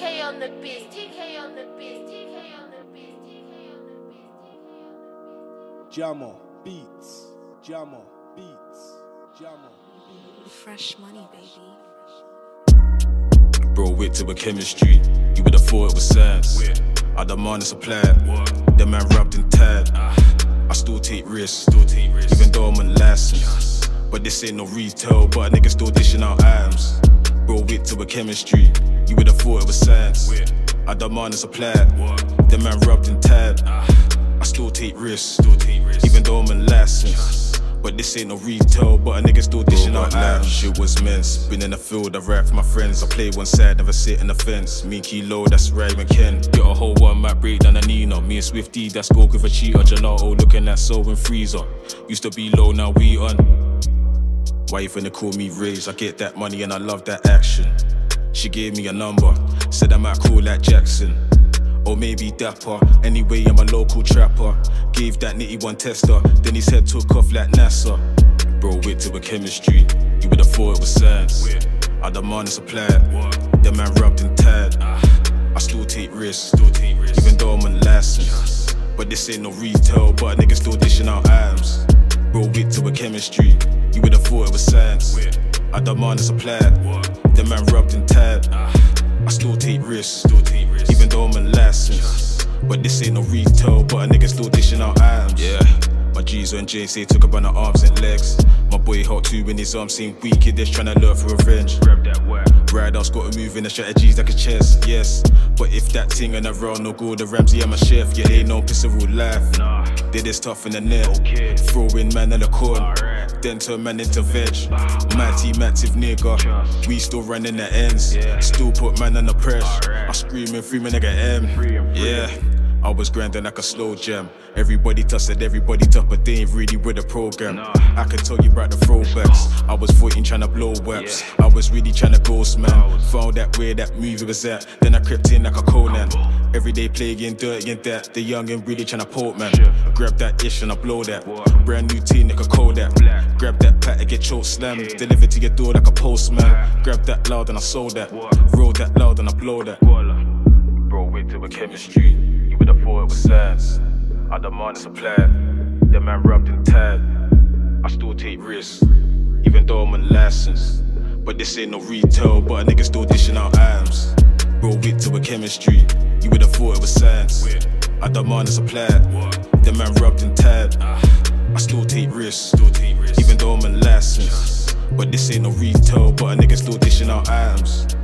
DK on the beats, DK on the beats, DK on the beats, DK on the beats, DK on the beats. Jamo Beats, Jamo Beats, Jamo Beats. Fresh money, baby. Bro, wait till we're chemistry. You would've thought it was sass. I demand and supply. The man wrapped in tag. I still take risks, even though I'm on license. But this ain't no retail, but a nigga still dishing out items. Bro, wait till we're chemistry. You would've thought it was science. I demand and supply. The man rubbed in tag. I still take risks, even though I'm on license. But this ain't no retail, but a nigga still dishing out items. Shit was immense. Been in the field, I ride for my friends. I play one side, never sit in the fence. Me and Kilo, that's Ryan Ken. Get a whole one, might break down a Nina. Me and Swift D, that's go with a cheater. Gelato, looking at soul and freezer. Used to be low, now we on. Why you finna call me Rage? I get that money and I love that action. She gave me a number, said I might call like Jackson, or maybe Dapper. Anyway, I'm a local trapper. Gave that nitty one tester, then his head took off like NASA. Bro, wait till we're chemistry. You would've thought it was science. I demand and supply. The man rubbed in tag. I still take risks, even though I'm on license. But this ain't no retail, but a nigga still dishing out items. Bro, wait till we're chemistry. You would've thought it was science. I demand and supply. The man rubbed in tag. I still take risks, even though I'm on license. But this ain't no retail, but a nigga still dishing out items. Yeah, my G's on JC took up on her arms and legs. My boy hot too in his arms, seem weak. They're trying to lure for revenge. Grab that wire. Rideouts gotta move in the strategies like a chess, yes. But if that thing and around no go, the Ramsey and my chef, yeah, ain't no piss of real life. Nah. They this tough in the net, okay. Throwing man in the corn, right. Then turn man into veg. Mighty, massive nigga, just. We still running the ends, yeah. Still put man on the press. Right. I screaming, free my nigga M, free. Yeah. I was grinding like a slow jam. Everybody tussled, everybody tough, but they ain't really with the program. Nah. I could tell you about the throwbacks. I was 14 trying to blow waps. Yeah. I was really trying to ghost, man. Found that where that movie was at. Then I crept in like a Conan. Everyday playing dirty and that. The young and really trying to poke, man. Sure. Grab that ish and I blow that. What? Brand new team like a Kodak. Black. Grab that pack and get choke slammed. Okay. Delivered to your door like a postman. Black. Grab that loud and I sold that. What? Roll that loud and I blow that. Bro, wait till we're chemistry. I thought it was science. I demand and supply. The man rubbed in tag. I still take risks, even though I'm on license. But this ain't no retail, but a nigga still dishing out items. Bro, wait till we're chemistry. You would've thought it was science. I demand and supply. The man rubbed in tag. I still take risks, even though I'm on license. But this ain't no retail, but a nigga still dishing out items.